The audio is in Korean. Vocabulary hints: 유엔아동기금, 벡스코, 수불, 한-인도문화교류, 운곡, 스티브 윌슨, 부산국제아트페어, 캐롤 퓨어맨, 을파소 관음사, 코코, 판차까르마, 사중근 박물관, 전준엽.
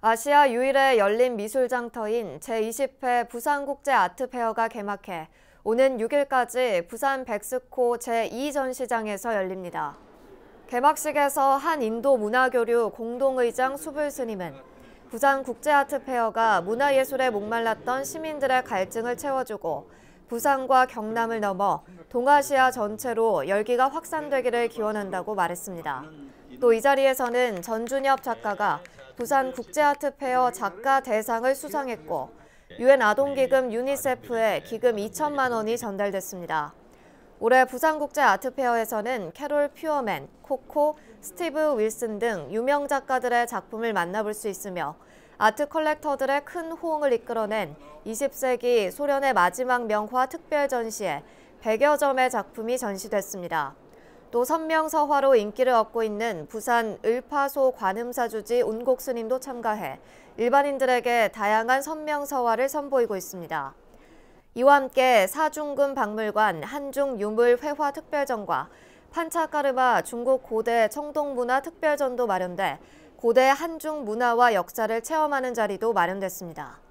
아시아 유일의 열린 미술장터인 제20회 부산국제아트페어가 개막해 오는 6일까지 부산 벡스코 제2전시장에서 열립니다. 개막식에서 한 인도 문화교류 공동의장 수불 스님은 부산국제아트페어가 문화예술에 목말랐던 시민들의 갈증을 채워주고 부산과 경남을 넘어 동아시아 전체로 열기가 확산되기를 기원한다고 말했습니다. 또 이 자리에서는 전준엽 작가가 부산국제아트페어 작가 대상을 수상했고 UN 아동기금 유니세프에 기금 2천만 원이 전달됐습니다. 올해 부산국제아트페어에서는 캐롤 퓨어맨, 코코, 스티브 윌슨 등 유명 작가들의 작품을 만나볼 수 있으며 아트 컬렉터들의 큰 호응을 이끌어낸 20세기 소련의 마지막 명화 특별 전시에 100여 점의 작품이 전시됐습니다. 또 선명서화로 인기를 얻고 있는 부산 을파소 관음사 주지 운곡 스님도 참가해 일반인들에게 다양한 선명서화를 선보이고 있습니다. 이와 함께 사중근 박물관 한중 유물 회화 특별전과 판차까르마 중국 고대 청동문화 특별전도 마련돼 고대 한중 문화와 역사를 체험하는 자리도 마련됐습니다.